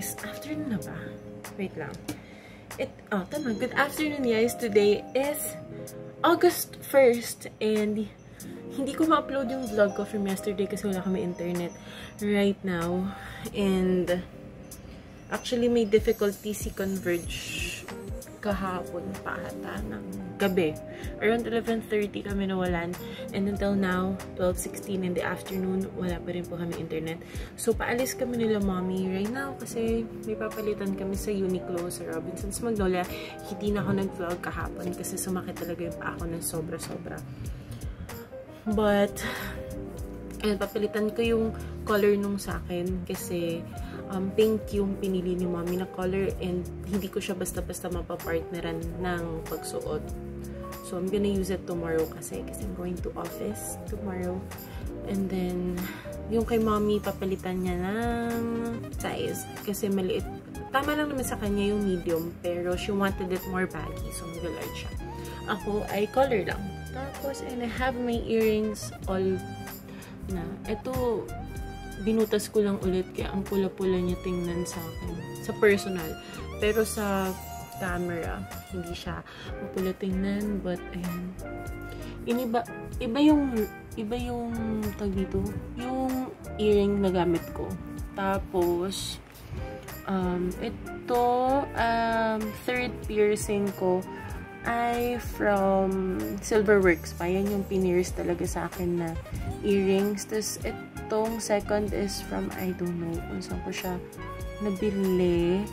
guys. Afternoon na ba? Wait lang. Tama. Good afternoon, guys. Today is August 1st and hindi ko ma-upload yung vlog ko from yesterday kasi wala kami internet right now. And actually may difficulty si Converge kahapon pa hata ng gabi. Around 11:30 kami nawalan and until now, 12:16 in the afternoon, wala pa rin po kami internet. So, paalis kami nila mommy right now kasi may papalitan kami sa Uniqlo, sa Robinsons Magnolia. Hindi na ako nag-vlog kahapon kasi sumakit talaga yung pa ako ng sobra-sobra. But, papalitan ko yung color nung sakin kasi pink yung pinili ni mommy na color and hindi ko siya basta-basta mapapartneran ng pagsuot. So, I'm gonna use it tomorrow kasi I'm going to office tomorrow. And then, yung kay mommy, papalitan niya ng size kasi maliit. Tama lang naman sa kanya yung medium pero she wanted it more baggy so medyo large siya. Ako ay color lang. Tapos, and I have my earrings all na. Ito, binutas ko lang ulit kaya ang pula-pula niya tingnan sa akin. Sa personal. Pero sa camera, hindi siya mapula tingnan. But, ayun. Iba yung tag dito. Yung earring na gamit ko. Tapos, ito, third piercing ko ay from Silverworks pa. Yan yung pineers talaga sa akin na earrings. Tapos, itong second is from, I don't know kung saan ko siya nabili.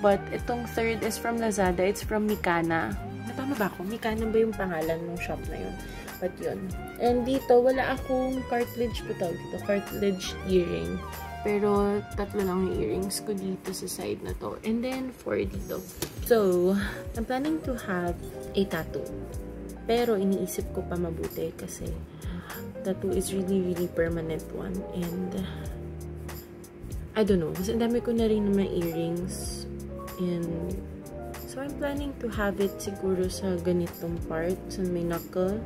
But, itong third is from Lazada. It's from Mikana. Natama ba ako? Mikana ba yung pangalan ng shop na yun? But, yun. And dito, wala akong cartilage po tawag dito. Cartilage earring. Pero, tatlo lang yung earrings ko dito sa side na to. And then, four dito. So, I'm planning to have a tattoo. Pero, iniisip ko pa mabuti kasi tattoo is really, really permanent one. And, I don't know. Mas andami ko na rin naman earrings. And, so I'm planning to have it siguro sa ganitong part. So, may knuckle.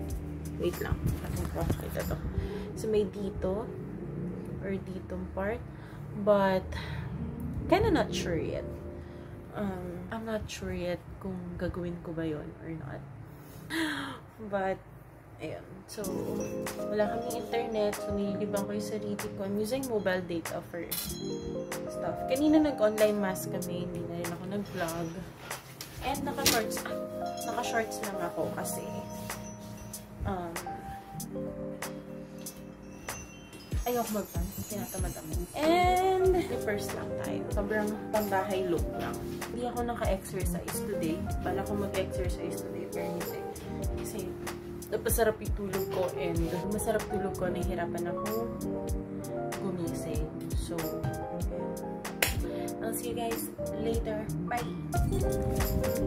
Wait lang. Ako po. Ito to. So, may dito. Or ditong part. But, kinda not sure yet. I'm not sure yet kung gagawin ko ba yun or not. But, ayun. So, wala kaming internet. So, nililibang ko yung sarili ko. I'm using mobile data for stuff. Kanina nag-online mask kami. Hindi na rin ako nag-vlog. And, naka-shorts lang ako kasi ayoko magpants. Tinatamad-tamad. And, first lang tayo. Sobrang pambahay look lang. Hindi ako naka-exercise today. Bala ko mag-exercise today. Pero hindi. Kasi, napasarap yung tulog ko and masarap tulog ko. Nahihirapan ako gumising. So, I'll see you guys later. Bye!